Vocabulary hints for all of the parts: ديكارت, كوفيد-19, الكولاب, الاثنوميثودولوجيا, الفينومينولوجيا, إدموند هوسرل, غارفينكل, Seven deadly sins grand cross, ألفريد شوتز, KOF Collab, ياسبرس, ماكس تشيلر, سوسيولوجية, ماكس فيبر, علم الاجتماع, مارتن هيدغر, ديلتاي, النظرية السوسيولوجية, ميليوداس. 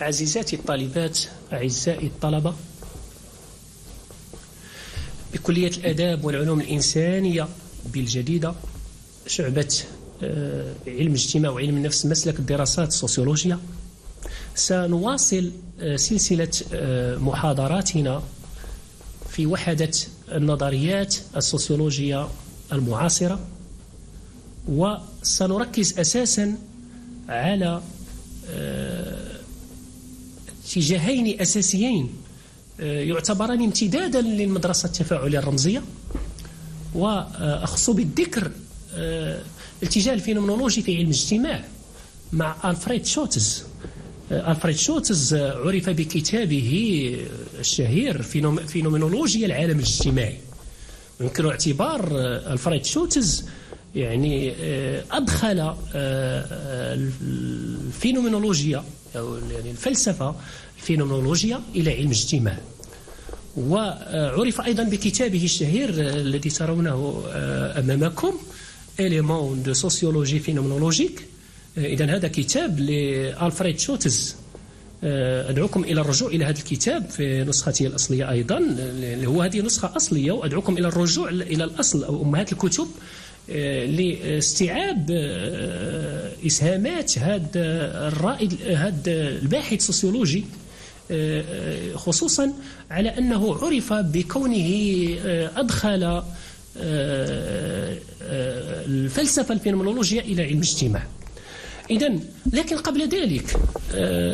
عزيزاتي الطالبات، أعزائي الطلبة بكلية الآداب والعلوم الإنسانية بالجديدة، شعبة علم الاجتماع وعلم النفس، مسلك الدراسات السوسيولوجيا، سنواصل سلسلة محاضراتنا في وحدة النظريات السوسيولوجية المعاصرة، وسنركز أساسا على اتجاهين أساسيين يعتبران امتدادا للمدرسة التفاعلية الرمزية، وأخص بالذكر الاتجاه الفينومينولوجي في علم الاجتماع مع ألفريد شوتز. ألفريد شوتز عرف بكتابه الشهير فينومينولوجيا العالم الاجتماعي. يمكن اعتبار ألفريد شوتز يعني أدخل الفينومينولوجيا أو يعني الفلسفة الفينومينولوجيا إلى علم الاجتماع. وعرف أيضا بكتابه الشهير الذي ترونه أمامكم إليمون دو سوسيولوجي فينومينولوجيك. إذن هذا كتاب لألفريد شوتز، أدعوكم إلى الرجوع إلى هذا الكتاب في نسخته الأصلية أيضا، اللي هو هذه نسخة أصلية، وأدعوكم إلى الرجوع إلى الأصل أو أمهات الكتب لاستيعاب إسهامات هذا الرائد، هذا الباحث السوسيولوجي، خصوصا على أنه عرف بكونه أدخل الفلسفة الفينومينولوجية إلى علم الاجتماع. إذن لكن قبل ذلك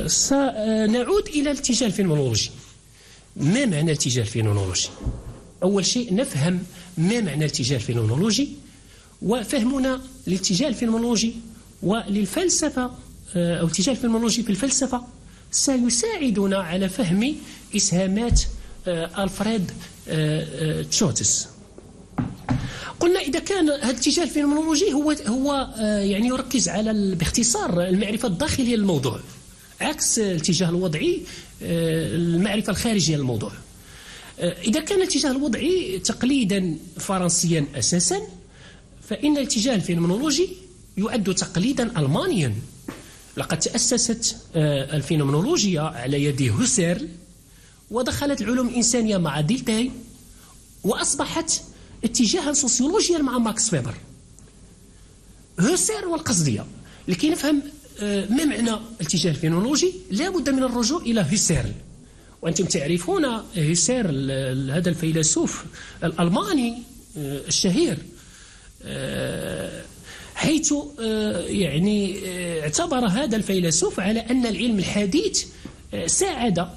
سنعود إلى الاتجاه الفينومينولوجي. ما معنى الاتجاه الفينومينولوجي؟ أول شيء نفهم ما معنى الاتجاه الفينومينولوجي وفهمنا للاتجاه الفينومينولوجي وللفلسفة أو الاتجاه الفينومينولوجي في الفلسفة سيساعدنا على فهم إسهامات ألفريد شوتز. قلنا إذا كان هذا الاتجاه الفينومينولوجي هو يعني يركز على باختصار المعرفة الداخلية للموضوع، عكس الاتجاه الوضعي المعرفة الخارجية للموضوع. إذا كان الاتجاه الوضعي تقليدا فرنسيا أساسا، فإن الاتجاه الفينومينولوجي يعد تقليدا ألمانيا. لقد تأسست الفينومينولوجيا على يد هوسرل، ودخلت العلوم الإنسانية مع ديلتاي، وأصبحت اتجاها سوسيولوجيا مع ماكس فيبر. هوسرل والقصدية، لكي نفهم ما معنى الاتجاه الفينومينولوجي لا بد من الرجوع إلى هوسرل. وأنتم تعرفون هوسرل، هذا الفيلسوف الألماني الشهير، حيث يعني اعتبر هذا الفيلسوف على أن العلم الحديث ساعد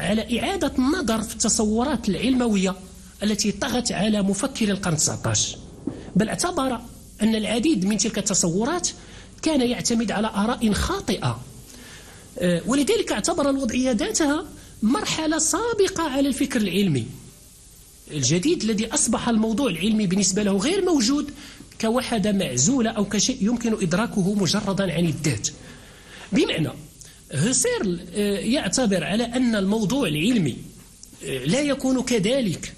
على إعادة النظر في التصورات العلموية التي طغت على مفكر القرن 19، بل اعتبر أن العديد من تلك التصورات كان يعتمد على آراء خاطئة، ولذلك اعتبر الوضعية ذاتها مرحلة سابقة على الفكر العلمي الجديد الذي أصبح الموضوع العلمي بالنسبة له غير موجود كوحدة معزولة أو كشيء يمكن إدراكه مجردا عن الذات. بمعنى هوسرل يعتبر على أن الموضوع العلمي لا يكون كذلك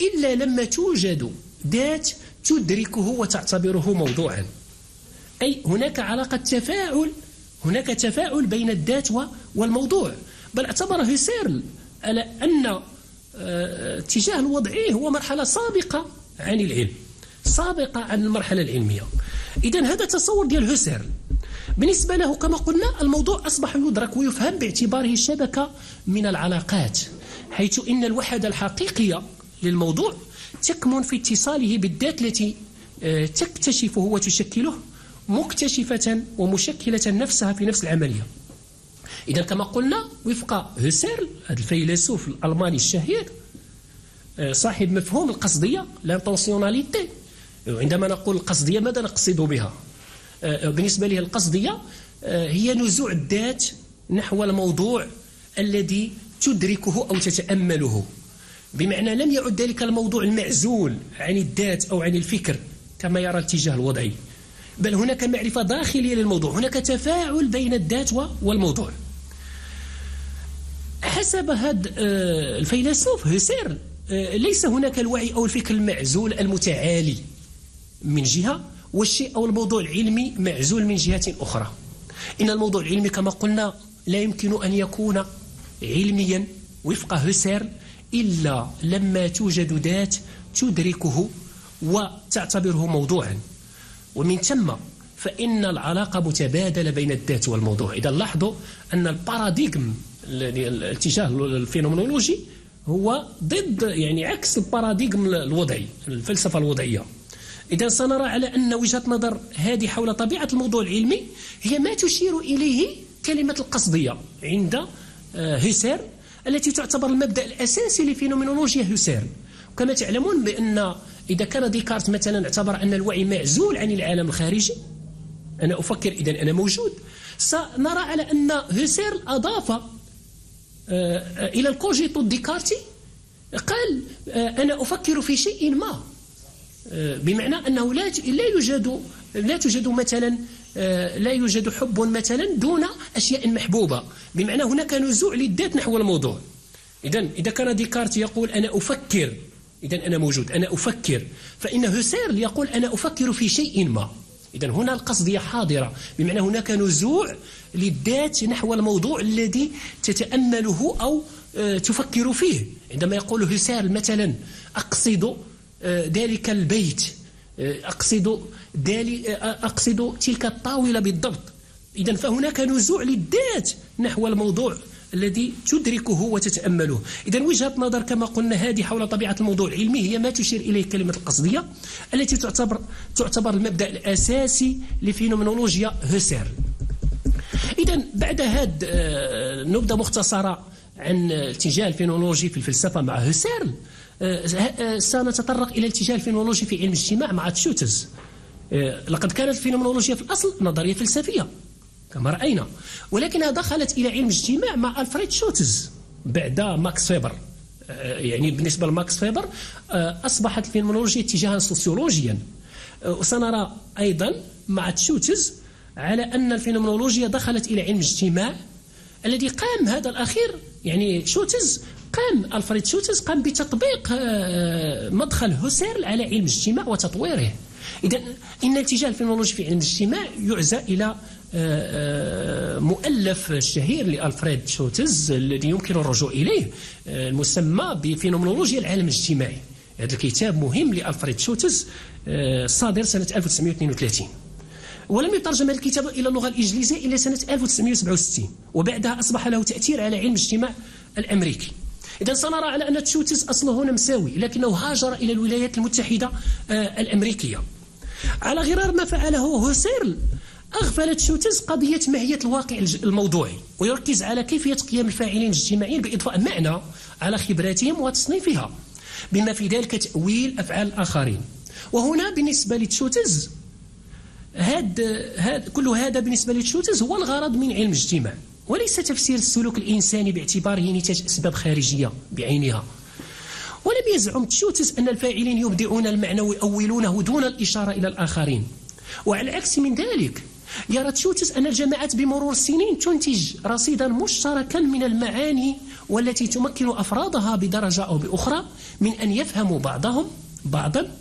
إلا لما توجد ذات تدركه وتعتبره موضوعا، أي هناك علاقة تفاعل، هناك تفاعل بين الذات والموضوع. بل اعتبر هوسرل على أن اتجاه الوضعي هو مرحلة سابقة عن العلم، سابقة عن المرحلة العلمية. إذن هذا تصور ديال هوسرل. بالنسبة له كما قلنا الموضوع أصبح يدرك ويفهم باعتباره شبكة من العلاقات، حيث إن الوحدة الحقيقية للموضوع تكمن في اتصاله بالذات التي تكتشفه وتشكله، مكتشفة ومشكلة نفسها في نفس العملية. إذا كما قلنا وفق هوسرل، هذا الفيلسوف الألماني الشهير صاحب مفهوم القصدية، لانتونسيوناليتي. عندما نقول القصدية ماذا نقصد بها؟ بالنسبة له القصدية هي نزوع الذات نحو الموضوع الذي تدركه أو تتأمله، بمعنى لم يعد ذلك الموضوع المعزول عن الذات أو عن الفكر كما يرى الاتجاه الوضعي، بل هناك معرفة داخلية للموضوع، هناك تفاعل بين الذات والموضوع. حسب هذا الفيلسوف هوسرل ليس هناك الوعي أو الفكر المعزول المتعالي من جهة، والشيء أو الموضوع العلمي معزول من جهة أخرى. إن الموضوع العلمي كما قلنا لا يمكن أن يكون علميا وفق هوسرل إلا لما توجد ذات تدركه وتعتبره موضوعا، ومن ثم فإن العلاقة متبادلة بين الذات والموضوع. إذا لاحظوا أن الباراديغم الاتجاه الفينومينولوجي هو ضد يعني عكس الباراديغم الوضعي الفلسفة الوضعية. إذا سنرى على أن وجهة نظر هذه حول طبيعة الموضوع العلمي هي ما تشير إليه كلمة القصدية عند هوسرل التي تعتبر المبدأ الأساسي لفينومينولوجيا هوسرل. وكما تعلمون بأن إذا كان ديكارت مثلا اعتبر أن الوعي معزول عن العالم الخارجي، أنا أفكر إذن أنا موجود، سنرى على أن هوسرل أضاف إلى الكوجيتو الديكارتي، قال أنا أفكر في شيء ما، بمعنى أنه لا توجد مثلا لا يوجد حب مثلا دون أشياء محبوبة، بمعنى هناك نزوع للذات نحو الموضوع. إذا كان ديكارت يقول أنا أفكر إذن أنا موجود، أنا أفكر، فإن هوسرل يقول أنا أفكر في شيء ما. إذن هنا القصدية حاضرة، بمعنى هناك نزوع للذات نحو الموضوع الذي تتأمله أو تفكر فيه. عندما يقول هوسرل مثلا أقصد ذلك البيت، أقصد تلك الطاولة بالضبط، إذن فهناك نزوع للذات نحو الموضوع الذي تدركه وتتأمله. إذن وجهة نظر كما قلنا هذه حول طبيعة الموضوع العلمي هي ما تشير إليه كلمة القصدية التي تعتبر المبدأ الأساسي لفينومينولوجيا هوسرل. إذن بعد هذه نبذة مختصرة عن الاتجاه الفينومينولوجي في الفلسفة مع هوسرل، سنتطرق إلى الاتجاه الفينومينولوجي في علم الاجتماع مع تشوتز. لقد كانت الفينومينولوجيا في الأصل نظرية فلسفية كما رأينا، ولكنها دخلت إلى علم الاجتماع مع ألفريد شوتز بعد ماكس فيبر. يعني بالنسبة لماكس فيبر أصبحت الفينومينولوجيا اتجاها سوسيولوجيا. وسنرى أيضا مع تشوتز على أن الفينومينولوجيا دخلت إلى علم الاجتماع الذي قام هذا الأخير، يعني ألفريد شوتز قام بتطبيق مدخل هوسرل على علم الاجتماع وتطويره. إذا إن الاتجاه الفينومينولوجي في علم الاجتماع يعزى إلى مؤلف الشهير لألفريد شوتز الذي يمكن الرجوع إليه المسمى بفينومينولوجيا العالم الاجتماعي. هذا الكتاب مهم لألفريد شوتز، صادر سنة 1932، ولم يترجم هذا الكتاب إلى اللغة الإنجليزية إلا سنة 1967، وبعدها أصبح له تأثير على علم الاجتماع الأمريكي. إذا سنرى على أن تشوتز أصله نمساوي، لكنه هاجر إلى الولايات المتحدة الأمريكية. على غرار ما فعله هوسرل، أغفلت شوتز قضية ماهية الواقع الموضوعي، ويركز على كيفية قيام الفاعلين الاجتماعيين بإضفاء معنى على خبراتهم وتصنيفها، بما في ذلك تأويل أفعال الآخرين. وهنا بالنسبة لتشوتز كل هذا بالنسبة لتشوتز هو الغرض من علم الاجتماع، وليس تفسير السلوك الإنساني باعتباره نتاج أسباب خارجية بعينها. ولم يزعم تشوتز أن الفاعلين يبدعون المعنى ويؤولونه دون الإشارة إلى الآخرين. وعلى العكس من ذلك، يرى تشوتز أن الجماعات بمرور السنين تنتج رصيدا مشتركا من المعاني، والتي تمكن أفرادها بدرجة أو بأخرى من أن يفهموا بعضهم بعضا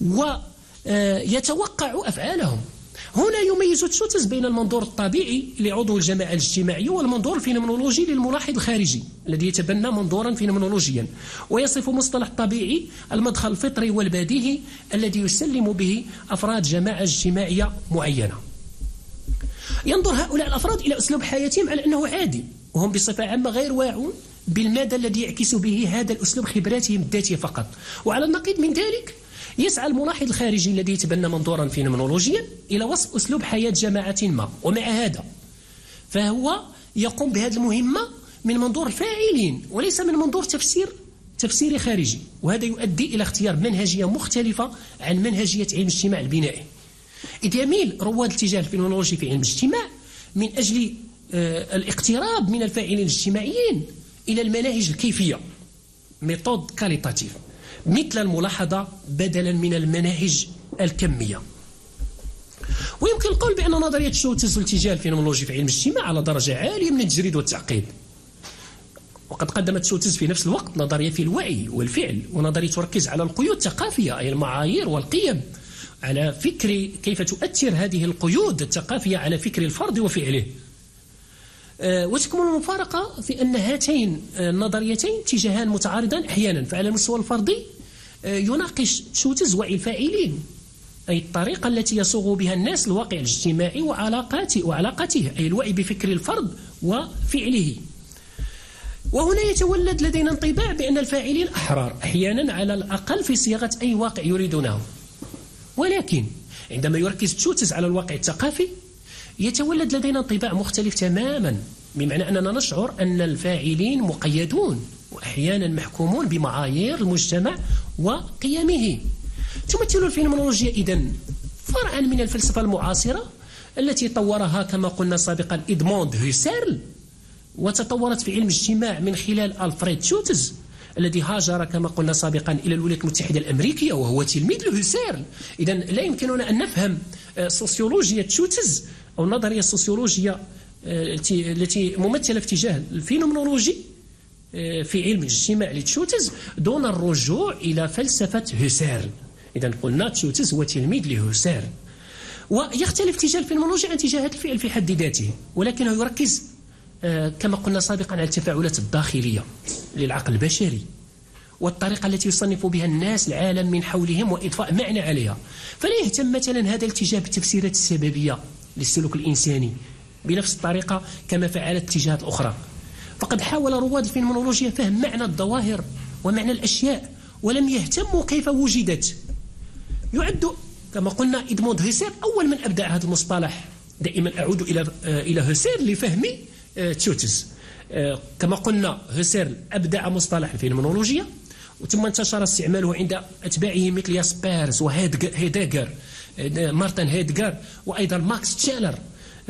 ويتوقعوا أفعالهم. هنا يميز تشوتز بين المنظور الطبيعي لعضو الجماعة الاجتماعية والمنظور الفينومينولوجي للملاحظ الخارجي الذي يتبنى منظورا فينومينولوجيا، ويصف مصطلح طبيعي المدخل الفطري والبديهي الذي يسلم به أفراد جماعة اجتماعية معينة. ينظر هؤلاء الأفراد إلى أسلوب حياتهم على أنه عادي، وهم بصفة عامة غير واعون بالمدى الذي يعكس به هذا الأسلوب خبراتهم الذاتية فقط. وعلى النقيض من ذلك، يسعى الملاحظ الخارجي الذي يتبنى منظورا فينومينولوجيا إلى وصف أسلوب حياة جماعة ما، ومع هذا فهو يقوم بهذه المهمة من منظور الفاعلين وليس من منظور تفسيري خارجي، وهذا يؤدي إلى اختيار منهجية مختلفة عن منهجية علم الاجتماع البنائي. إذ يميل رواد الاتجاه الفينومينولوجي في علم الاجتماع من أجل الاقتراب من الفاعلين الاجتماعيين إلى المناهج الكيفية، ميثود كاليتاتيف، مثل الملاحظة بدلا من المناهج الكمية. ويمكن القول بأن نظرية شوتز والاتجاه الفينومينولوجي في علم الاجتماع على درجة عالية من التجريد والتعقيد. وقد قدمت شوتز في نفس الوقت نظرية في الوعي والفعل، ونظرية تركز على القيود الثقافية أي المعايير والقيم، على فكر كيف تؤثر هذه القيود الثقافية على فكر الفرد وفعله. وتكمن المفارقة في أن هاتين النظريتين اتجاهان متعارضان أحيانا. فعلى المستوى الفردي يناقش شوتز والفاعلين، أي الطريقة التي يصوغ بها الناس الواقع الاجتماعي وعلاقاته، أي الوعي بفكر الفرد وفعله. وهنا يتولد لدينا انطباع بأن الفاعلين أحرار أحيانا على الأقل في صياغة أي واقع يريدونه. ولكن عندما يركز شوتز على الواقع الثقافي يتولد لدينا انطباع مختلف تماما، بمعنى أننا نشعر أن الفاعلين مقيدون وأحيانا محكومون بمعايير المجتمع وقيمه. تمثل الفينومينولوجيا إذن فرعا من الفلسفة المعاصرة التي طورها كما قلنا سابقا إدموند هوسرل، وتطورت في علم الاجتماع من خلال ألفريد شوتز الذي هاجر كما قلنا سابقا إلى الولايات المتحدة الأمريكية وهو تلميذ لهوسرل. إذن لا يمكننا أن نفهم سوسيولوجيا شوتز أو النظرية السوسيولوجية التي ممثلة في اتجاه الفينومينولوجي في علم الاجتماع لتشوتز دون الرجوع إلى فلسفة هوسرل. إذا قلنا تشوتز هو تلميذ لهوسرل، ويختلف اتجاه الفينومينولوجيا عن اتجاهات الفعل في حد ذاته، ولكنه يركز كما قلنا سابقا على التفاعلات الداخلية للعقل البشري والطريقة التي يصنف بها الناس العالم من حولهم وإضفاء معنى عليها. فلا يهتم مثلا هذا الاتجاه بالتفسيرات السببية للسلوك الإنساني بنفس الطريقة كما فعلت الاتجاهات الأخرى، فقد حاول رواد الفينومينولوجيا فهم معنى الظواهر ومعنى الأشياء ولم يهتموا كيف وجدت. يعد كما قلنا إدموند هوسرل أول من أبدع هذا المصطلح. دائما أعود إلى هوسرل لفهم تشوتز. كما قلنا هوسرل أبدع مصطلح الفينومينولوجيا وثم انتشر استعماله عند أتباعه مثل ياسبرس وهيدغر مارتن هيدغر وأيضا ماكس تشيلر.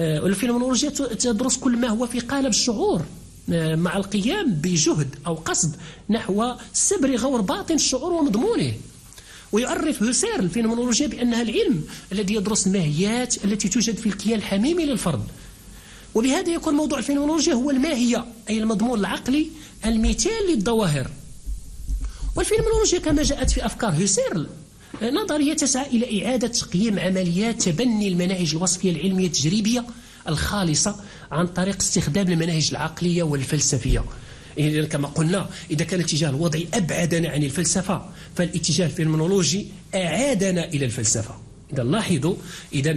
الفينومينولوجيا تدرس كل ما هو في قالب الشعور مع القيام بجهد أو قصد نحو سبر غور باطن الشعور ومضمونه. ويعرف هوسرل الفينومينولوجيا بأنها العلم الذي يدرس الماهيات التي توجد في الكيان الحميمي للفرد، وبهذا يكون موضوع الفينومينولوجيا هو الماهية، أي المضمون العقلي المثال للظواهر. والفينومينولوجيا كما جاءت في أفكار هوسرل نظرية تسعى إلى إعادة تقييم عمليات تبني المناهج الوصفية العلمية التجريبية الخالصة عن طريق استخدام المناهج العقلية والفلسفية. إذا كما قلنا إذا كان الاتجاه الوضعي أبعدنا عن الفلسفة فالاتجاه الفينومينولوجي أعادنا إلى الفلسفة. إذا لاحظوا إذا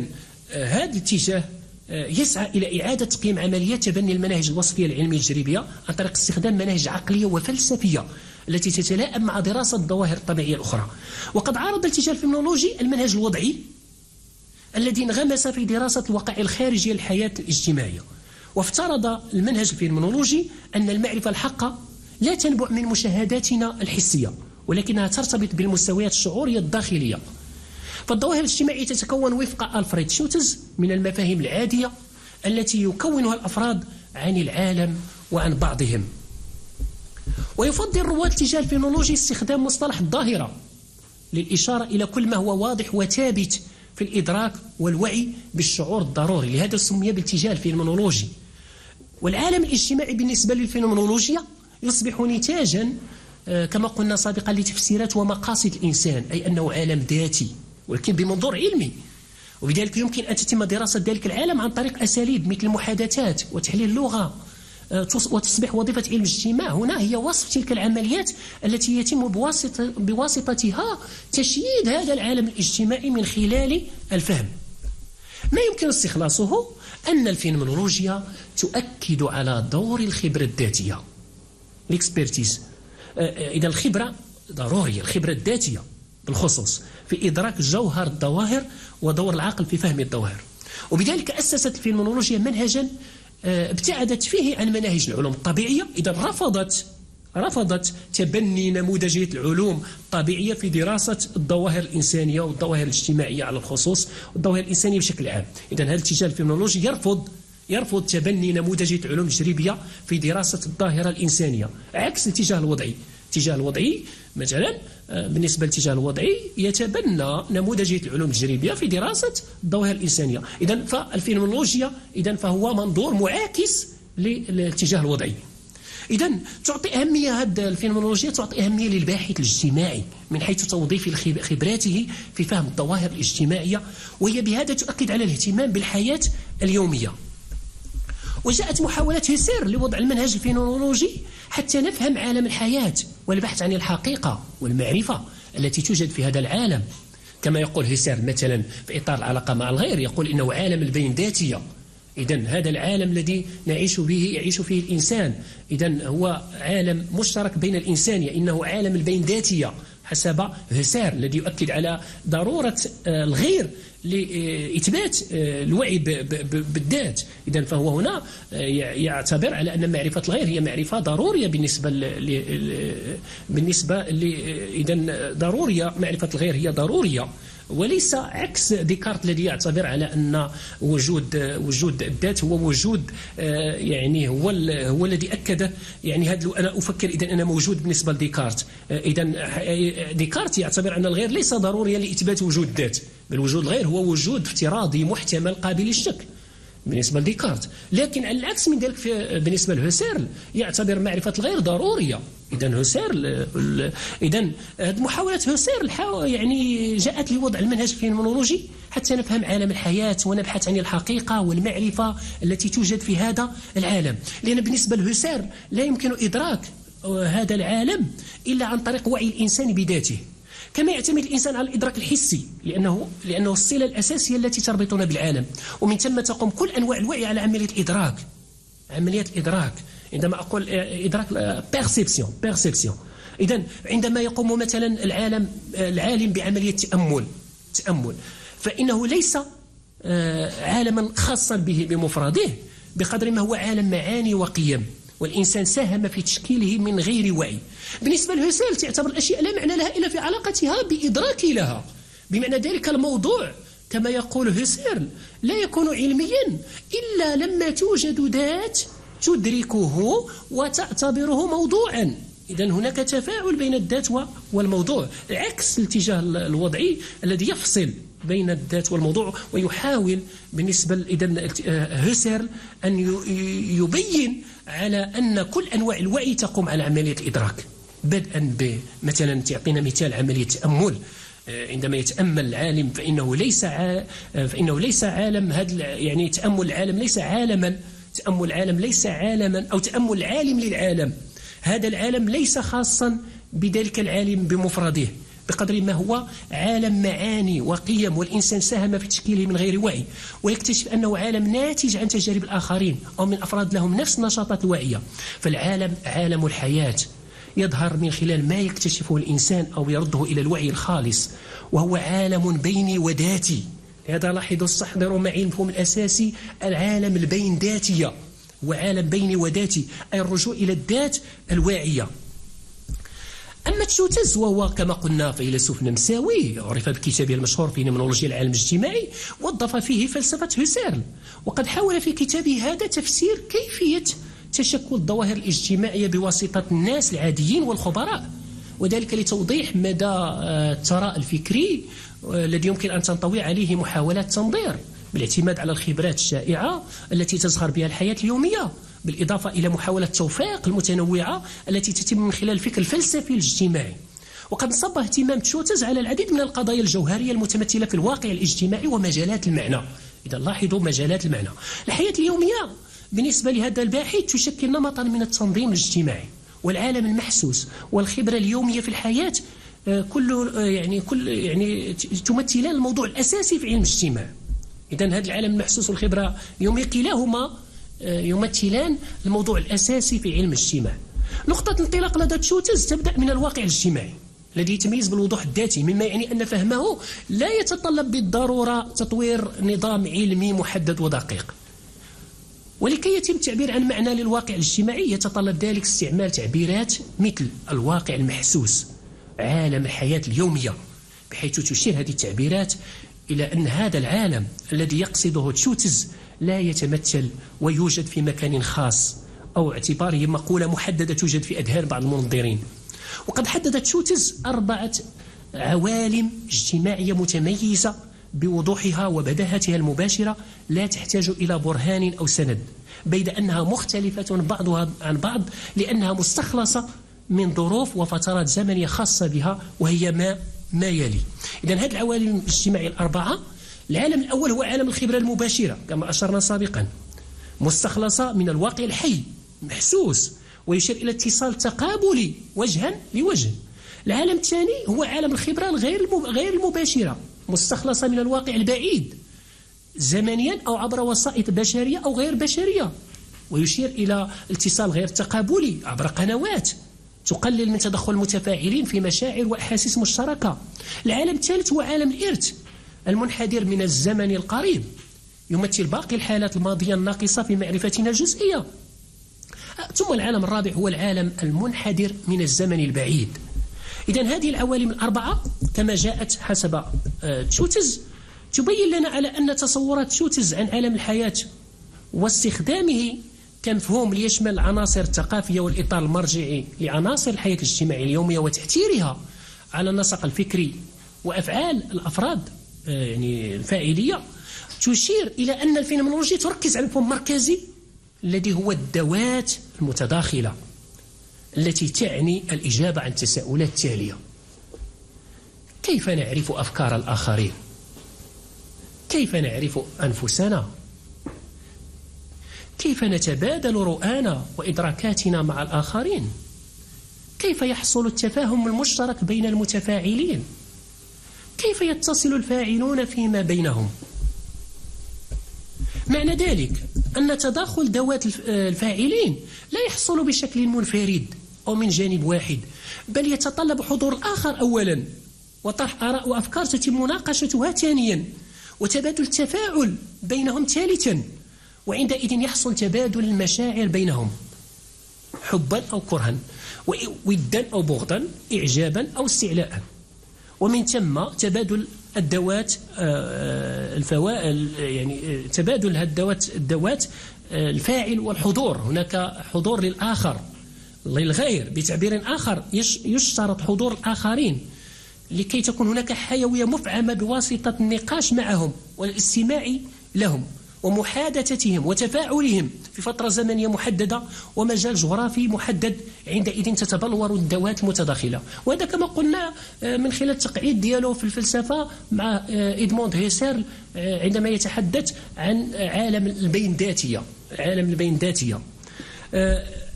هذا الاتجاه يسعى إلى إعادة تقييم عمليات تبني المناهج الوصفية العلمية التجريبية عن طريق استخدام مناهج عقلية وفلسفية التي تتلائم مع دراسة الظواهر الطبيعية الأخرى. وقد عارض الاتجاه الفينومينولوجي المنهج الوضعي الذي انغمس في دراسة الواقع الخارجي للحياة الاجتماعية، وافترض المنهج الفينومينولوجي أن المعرفة الحقة لا تنبع من مشاهداتنا الحسية ولكنها ترتبط بالمستويات الشعورية الداخلية. فالظواهر الاجتماعية تتكون وفق ألفريد شوتز من المفاهيم العادية التي يكونها الأفراد عن العالم وعن بعضهم. ويفضل رواد الاتجاه الفينومينولوجي استخدام مصطلح الظاهرة للإشارة إلى كل ما هو واضح وثابت في الإدراك والوعي بالشعور الضروري، لهذا سمي بالاتجاه الفينومينولوجي. والعالم الاجتماعي بالنسبة للفينومينولوجيا يصبح نتاجا كما قلنا سابقا لتفسيرات ومقاصد الإنسان، أي أنه عالم ذاتي ولكن بمنظور علمي، وبذلك يمكن أن تتم دراسة ذلك العالم عن طريق أساليب مثل المحادثات وتحليل اللغة، وتصبح وظيفة علم الاجتماع هنا هي وصف تلك العمليات التي يتم بواسطتها تشييد هذا العالم الاجتماعي من خلال الفهم. ما يمكن استخلاصه أن الفينومينولوجيا تؤكد على دور الخبرة الذاتية، الاكسبيرتيز. إذا الخبرة ضرورية، الخبرة الذاتية بالخصوص في إدراك جوهر الظواهر ودور العقل في فهم الظواهر. وبذلك أسست الفينومينولوجيا منهجا ابتعدت فيه عن مناهج العلوم الطبيعية. إذا رفضت تبني نموذجية العلوم الطبيعية في دراسة الظواهر الإنسانية والظواهر الاجتماعية على الخصوص والظواهر الإنسانية بشكل عام. إذا هذا الاتجاه الفينومينولوجي يرفض تبني نموذجية العلوم التجريبية في دراسة الظاهرة الإنسانية، عكس الاتجاه الوضعي. الاتجاه الوضعي مثلا بالنسبة للاتجاه الوضعي يتبنى نموذجية العلوم التجريبية في دراسة الظواهر الإنسانية. إذا فالفينومينولوجيا فهو منظور معاكس للاتجاه الوضعي. إذا تعطي أهمية هذه الفينومينولوجيا تعطي أهمية للباحث الاجتماعي من حيث توظيف خبراته في فهم الظواهر الاجتماعية، وهي بهذا تؤكد على الاهتمام بالحياة اليومية. وجاءت محاولات هوسرل لوضع المنهج الفينومينولوجي حتى نفهم عالم الحياة والبحث عن الحقيقة والمعرفة التي توجد في هذا العالم. كما يقول هوسرل مثلا في إطار العلاقة مع الغير، يقول إنه عالم البين ذاتية. إذن هذا العالم الذي نعيش به يعيش فيه الإنسان، إذن هو عالم مشترك بين الإنسانية، إنه عالم البين ذاتية حسب هوسرل، الذي يؤكد على ضرورة الغير لإثبات الوعي بالذات. إذا فهو هنا يعتبر على أن معرفة الغير هي معرفة ضرورية إذا ضرورية، معرفة الغير هي ضرورية، وليس عكس ديكارت الذي يعتبر على أن وجود الذات هو وجود، يعني هو الذي أكده، يعني هذا أنا أفكر إذا أنا موجود بالنسبة لديكارت. إذا ديكارت يعتبر أن الغير ليس ضرورية لإثبات وجود الذات، بل وجود الغير هو وجود افتراضي محتمل قابل للشك بالنسبة لديكارت. لكن على العكس من ذلك بالنسبة لهوسرل يعتبر معرفة الغير ضرورية. إذن هوسرل، إذن محاولة هوسرل يعني جاءت لوضع المنهج الفينومينولوجي حتى نفهم عالم الحياة ونبحث عن الحقيقة والمعرفة التي توجد في هذا العالم. لأن بالنسبة لهوسرل لا يمكن إدراك هذا العالم إلا عن طريق وعي الإنسان بذاته. كما يعتمد الإنسان على الإدراك الحسي لأنه الصلة الأساسية التي تربطنا بالعالم، ومن ثم تقوم كل أنواع الوعي على عملية الإدراك. عملية الإدراك، عندما أقول إدراك بيرسيبسيون، إذن عندما يقوم مثلا العالم بعملية تأمل، فإنه ليس عالما خاصا به بمفرده بقدر ما هو عالم معاني وقيم، والإنسان ساهم في تشكيله من غير وعي. بالنسبة لهوسرل تعتبر الأشياء لا معنى لها إلا في علاقتها بإدراكي لها، بمعنى ذلك الموضوع كما يقول هوسرل لا يكون علميا إلا لما توجد ذات تدركه وتعتبره موضوعا. إذن هناك تفاعل بين الذات والموضوع، عكس الاتجاه الوضعي الذي يفصل بين الذات والموضوع ويحاول بالنسبة إذن هوسرل أن يبين على أن كل أنواع الوعي تقوم على عملية الإدراك، بدءا مثلا تعطينا مثال عملية التأمل. عندما يتأمل العالم فإنه ليس عالم، يعني تأمل العالم ليس عالما، أو تأمل العالم للعالم، هذا العالم ليس خاصا بذلك العالم بمفرده بقدر ما هو عالم معاني وقيم، والإنسان ساهم في تشكيله من غير وعي، ويكتشف أنه عالم ناتج عن تجارب الآخرين أو من أفراد لهم نفس النشاطات الوعية. فالعالم عالم الحياة يظهر من خلال ما يكتشفه الإنسان أو يرده إلى الوعي الخالص، وهو عالم بيني وذاتي. لهذا لاحظوا، استحضروا معي المفهوم الأساسي، العالم البين ذاتية، وعالم بيني وذاتي، أي الرجوع إلى الذات الواعية. أما تشوتز وهو كما قلنا فيلسوف نمساوي، عرف بكتابه المشهور فينومينولوجيا العالم الاجتماعي، وظف فيه فلسفة هوسرل، وقد حاول في كتابه هذا تفسير كيفية تشكل الظواهر الاجتماعية بواسطة الناس العاديين والخبراء، وذلك لتوضيح مدى الثراء الفكري الذي يمكن أن تنطوي عليه محاولات تنظير بالاعتماد على الخبرات الشائعة التي تزخر بها الحياة اليومية، بالإضافة إلى محاولة توفيق المتنوعة التي تتم من خلال الفكر الفلسفي الاجتماعي. وقد انصب اهتمام تشوتز على العديد من القضايا الجوهرية المتمثلة في الواقع الاجتماعي ومجالات المعنى. إذا لاحظوا مجالات المعنى، الحياة اليومية بالنسبة لهذا الباحث تشكل نمطا من التنظيم الاجتماعي، والعالم المحسوس والخبرة اليومية في الحياة كل تمثلان الموضوع الأساسي في علم الاجتماع. إذا هذا العالم المحسوس والخبرة اليومية كلاهما يمثلان الموضوع الأساسي في علم الاجتماع. نقطة الانطلاق لدى تشوتز تبدأ من الواقع الاجتماعي الذي يتميز بالوضوح الذاتي، مما يعني أن فهمه لا يتطلب بالضرورة تطوير نظام علمي محدد ودقيق. ولكي يتم التعبير عن معنى للواقع الاجتماعي يتطلب ذلك استعمال تعبيرات مثل الواقع المحسوس، عالم الحياة اليومية، بحيث تشير هذه التعبيرات إلى أن هذا العالم الذي يقصده تشوتز لا يتمثل ويوجد في مكان خاص، أو اعتباره مقولة محددة توجد في أذهان بعض المنظرين. وقد حدد تشوتز 4 عوالم اجتماعية متميزة بوضوحها وبداهتها المباشرة، لا تحتاج إلى برهان أو سند، بيد أنها مختلفة بعضها عن بعض لأنها مستخلصة من ظروف وفترات زمنية خاصة بها، وهي ما يلي. إذن هذه العوالم الاجتماعية 4، العالم الأول هو عالم الخبرة المباشرة كما أشرنا سابقا، مستخلصة من الواقع الحي محسوس، ويشير إلى اتصال تقابلي وجها لوجه. العالم الثاني هو عالم الخبرة غير المباشرة، مستخلصة من الواقع البعيد زمنيا أو عبر وسائط بشرية أو غير بشرية، ويشير إلى اتصال غير تقابلي عبر قنوات تقلل من تدخل المتفاعلين في مشاعر وأحاسيس مشتركة. العالم الثالث هو عالم الإرث المنحدر من الزمن القريب، يمثل باقي الحالات الماضية الناقصة في معرفتنا الجزئية. ثم العالم الرابع هو العالم المنحدر من الزمن البعيد. إذن هذه العوالم الأربعة كما جاءت حسب شوتز تبين لنا على أن تصورات شوتز عن عالم الحياة واستخدامه كمفهوم ليشمل العناصر الثقافية والإطار المرجعي لعناصر الحياة الاجتماعية اليومية وتحتيرها على النسق الفكري وأفعال الأفراد يعني الفاعلية، تشير إلى أن الفينومينولوجيا تركز على مفهوم مركزي الذي هو الذوات المتداخلة التي تعني الإجابة عن التساؤلات التالية: كيف نعرف أفكار الآخرين؟ كيف نعرف أنفسنا؟ كيف نتبادل رؤانا وإدراكاتنا مع الآخرين؟ كيف يحصل التفاهم المشترك بين المتفاعلين؟ كيف يتصل الفاعلون فيما بينهم؟ معنى ذلك أن تداخل ذوات الفاعلين لا يحصل بشكل منفرد أو من جانب واحد، بل يتطلب حضور الآخر أولا، وطرح آراء وأفكار تتم مناقشتها ثانيا، وتبادل التفاعل بينهم ثالثا، وعندئذ يحصل تبادل المشاعر بينهم حبا أو كرها، ودا أو بغضا، إعجابا أو استعلاء، ومن ثم تبادل الذوات يعني تبادل الذوات الفاعل والحضور. هناك حضور للآخر للغير، بتعبير آخر يشترط حضور الآخرين لكي تكون هناك حيوية مفعمة بواسطة النقاش معهم والاستماع لهم ومحادثتهم وتفاعلهم في فترة زمنية محددة ومجال جغرافي محدد. عندئذ تتبلور الذوات المتداخلة، وهذا كما قلنا من خلال التقعيد ديالو في الفلسفة مع إدموند هوسرل عندما يتحدث عن عالم البينداتية. عالم البينداتية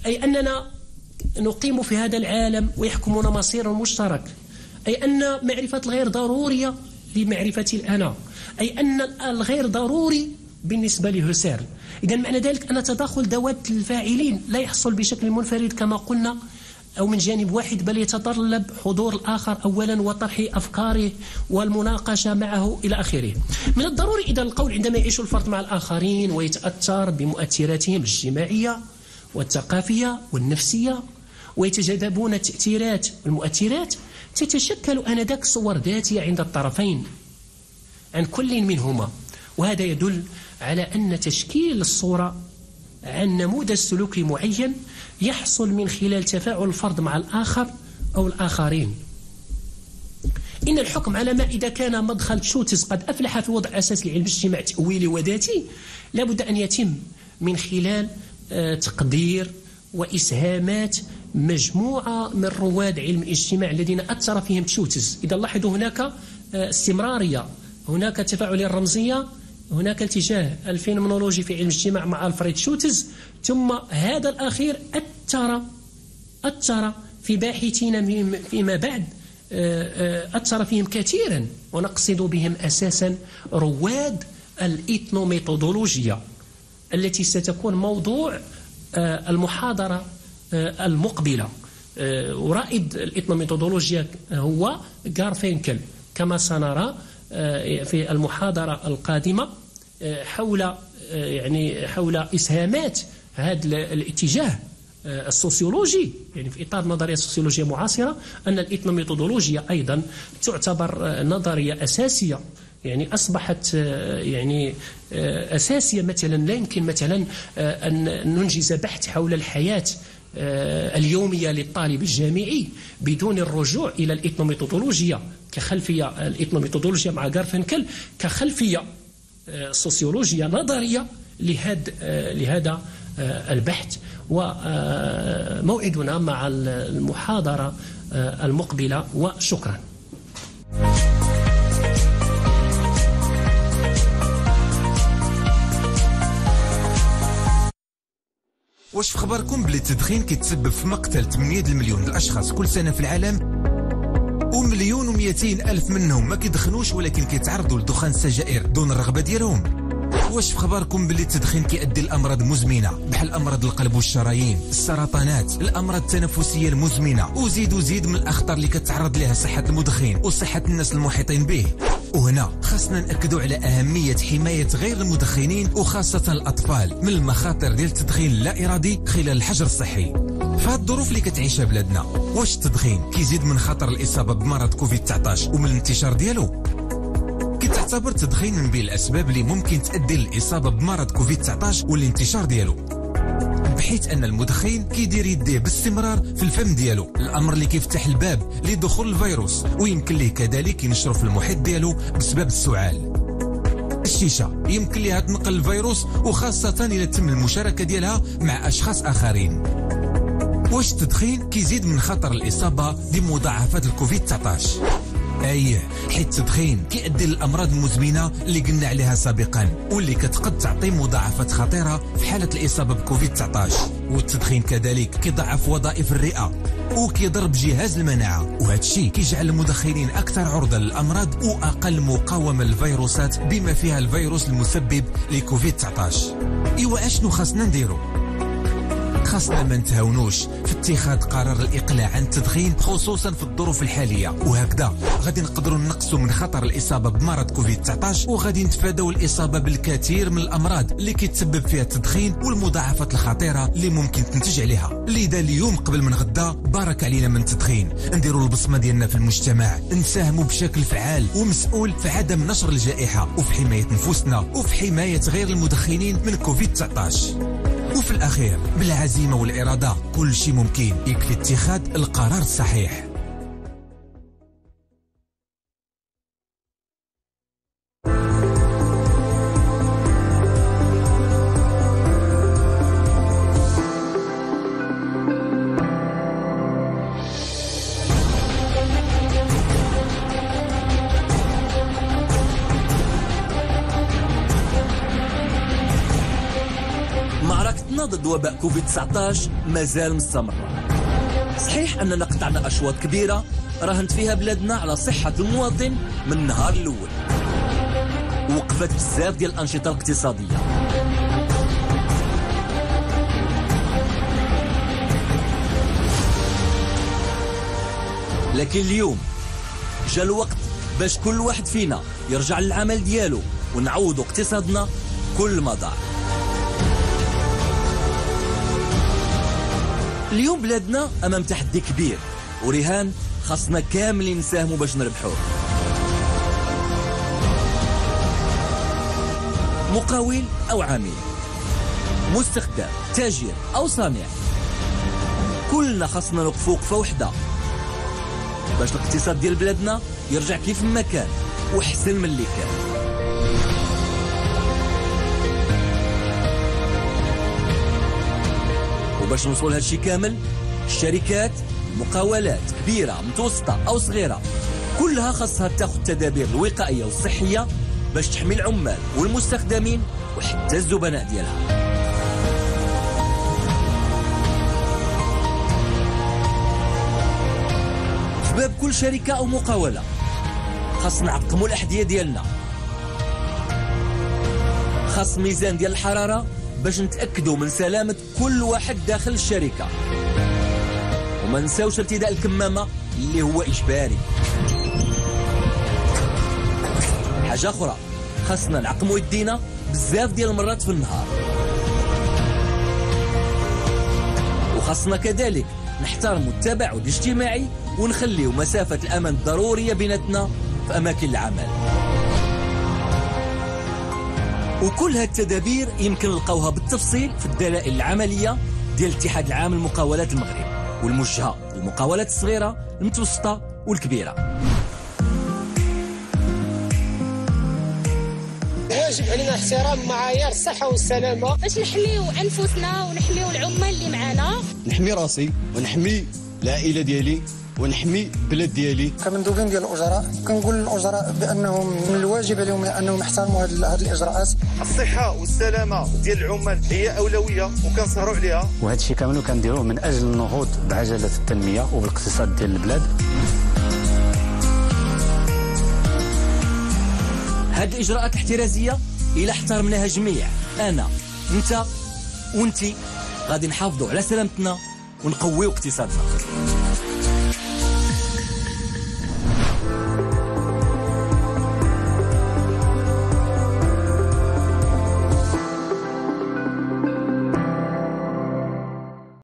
أي أننا نقيم في هذا العالم ويحكمنا مصير مشترك، أي أن معرفة الغير ضرورية لمعرفة الأنا، أي أن الغير ضروري بالنسبة لهوسرل. إذا معنى ذلك أن تداخل ذوات الفاعلين لا يحصل بشكل منفرد كما قلنا أو من جانب واحد، بل يتطلب حضور الآخر أولا وطرح أفكاره والمناقشة معه إلى آخره. من الضروري إذا القول عندما يعيش الفرد مع الآخرين ويتأثر بمؤثراتهم الاجتماعية والثقافية والنفسية ويتجاذبون التأثيرات والمؤثرات، تتشكل آنذاك صور ذاتية عند الطرفين عن كل منهما، وهذا يدل على أن تشكيل الصورة عن نموذج سلوكي معين يحصل من خلال تفاعل الفرد مع الآخر أو الآخرين. إن الحكم على ما إذا كان مدخل شوتز قد أفلح في وضع أساس لعلم الاجتماع تأويلي وذاتي، لابد أن يتم من خلال تقدير وإسهامات مجموعة من رواد علم الاجتماع الذين أثر فيهم شوتز. إذا لاحظوا هناك استمرارية، هناك تفاعلية رمزية، هناك الاتجاه الفينومينولوجي في علم الاجتماع مع ألفريد شوتز، ثم هذا الأخير أثر في باحثين فيما بعد، أثر فيهم كثيرا، ونقصد بهم أساسا رواد الاثنوميثودولوجيا التي ستكون موضوع المحاضرة المقبلة. ورائد الاثنوميثودولوجيا هو غارفينكل كما سنرى في المحاضرة القادمة حول إسهامات هذا الاتجاه السوسيولوجي، يعني في إطار نظرية سوسيولوجية معاصرة. أن الاثنوميثودولوجيا أيضا تعتبر نظرية أساسية، يعني أصبحت أساسية. مثلا لا يمكن مثلا أن ننجز بحث حول الحياة اليومية للطالب الجامعي بدون الرجوع إلى الاثنوميثودولوجيا كخلفية. الاثنوميثودولوجيا مع غارفينكل كخلفية سوسيولوجية نظرية لهذا البحث. وموعدنا مع المحاضرة المقبلة، وشكرا. واش في خبركم بلي التدخين كيتسبب في مقتل 8 المليون من الاشخاص كل سنه في العالم، ومليون و200 ألف منهم ما كيدخنوش ولكن كيتعرضوا لدخان السجائر دون الرغبه ديالهم؟ واش في خبركم بلي التدخين كيؤدي لامراض مزمنه بحال امراض القلب والشرايين، السرطانات، الامراض التنفسيه المزمنه، وزيد من الاخطار اللي كتعرض لها صحه المدخن وصحه الناس المحيطين به. وهنا خاصنا نأكدوا على أهمية حماية غير المدخنين وخاصة الأطفال من المخاطر ديال التدخين اللا إرادي خلال الحجر الصحي. في هاد الظروف اللي كتعيشها بلادنا، واش التدخين كيزيد من خطر الإصابة بمرض كوفيد-19 ومن الانتشار ديالو؟ كتعتبر التدخين من بين الأسباب اللي ممكن تؤدي للإصابة بمرض كوفيد-19 والانتشار ديالو، بحيث ان المدخن كيدير يديه باستمرار في الفم ديالو، الامر اللي كيفتح الباب لدخول الفيروس ويمكن ليه كذلك ينشره في المحيط ديالو بسبب السعال. الشيشه يمكن ليها تنقل الفيروس وخاصه اذا تم المشاركه ديالها مع اشخاص اخرين. واش التدخين كيزيد من خطر الاصابه بمضاعفات الكوفيد 19؟ ايه، حيت التدخين كيؤدي للامراض المزمنه اللي قلنا عليها سابقا واللي كتقد تعطي مضاعفات خطيره في حاله الاصابه بكوفيد 19، والتدخين كذلك كيضعف وظائف الرئه وكيضرب جهاز المناعه، وهذا الشيء كيجعل المدخنين اكثر عرضه للامراض واقل مقاومه للفيروسات بما فيها الفيروس المسبب لكوفيد 19. ايوا اشنو خاصنا نديرو؟ خاصنا ما نتهاونوش في اتخاذ قرار الاقلاع عن التدخين خصوصا في الظروف الحاليه، وهكذا غادي نقدروا نقصوا من خطر الاصابه بمرض كوفيد 19 وغادي نتفاداو الاصابه بالكثير من الامراض اللي كيتسبب فيها التدخين والمضاعفات الخطيره اللي ممكن تنتج عليها. لذا اليوم قبل من غدا بارك علينا من التدخين، نديروا البصمه ديالنا في المجتمع، نساهموا بشكل فعال ومسؤول في عدم نشر الجائحه وفي حمايه نفوسنا وفي حمايه غير المدخنين من كوفيد 19. وفي الأخير بالعزيمة والإرادة كل شيء ممكن، يكفي اتخاذ القرار الصحيح. ضد وباء كوفيد-19 مازال مستمرة. صحيح أننا قطعنا أشواط كبيرة راهنت فيها بلادنا على صحة المواطن من النهار الأول، وقفت بزاف ديال الأنشطة الاقتصادية، لكن اليوم جا الوقت باش كل واحد فينا يرجع للعمل ديالو ونعوض اقتصادنا كل ما ضاع. اليوم بلادنا أمام تحدي كبير ورهان خاصنا كاملين نساهموا باش نربحوه. مقاول أو عامل، مستخدم، تاجر أو صانع، كلنا خاصنا نوقفوا وقفة وحدة باش الاقتصاد ديال بلادنا يرجع كيف ما كان وحسن من اللي كان. باش نوصل هادشي كامل، الشركات، مقاولات كبيرة متوسطة أو صغيرة، كلها خاصها تاخد التدابير الوقائية والصحية باش تحمي العمال والمستخدمين وحتى الزبناء ديالها. في باب كل شركة أو مقاولة خاص نعقموا الأحذية ديالنا، خاص ميزان ديال الحرارة باش نتأكدوا من سلامة كل واحد داخل الشركة، وما نساوش ارتداء الكمامة اللي هو إجباري. حاجة أخرى خاصنا نعقموا يدينا بزاف ديال المرات في النهار، وخاصنا كذلك نحترموا التباعد الاجتماعي ونخليوا مسافة الأمان الضرورية بيناتنا في أماكن العمل. وكل هاد التدابير يمكن نلقاوها بالتفصيل في الدلائل العملية ديال الاتحاد العام للمقاولات المغرب والموجهة للمقاولات الصغيرة المتوسطة والكبيرة. واجب علينا احترام معايير الصحة والسلامة باش نحميو أنفسنا ونحميو العمال اللي معانا، نحمي راسي ونحمي العائلة ديالي ونحمي بلاد ديالي. كمندوبين ديال الاجراء كنقول للاجراء بانهم من الواجب عليهم انهم يحترموا هذه الاجراءات. الصحه والسلامه ديال العمال هي اولويه وكنسهروا عليها، وهذا الشيء كامل كنديروه من اجل النهوض بعجله التنميه وبالاقتصاد ديال البلاد. هذه الاجراءات الاحترازيه الى احترمناها جميع، انا انت وانتي، غادي نحافظوا على سلامتنا ونقويوا اقتصادنا.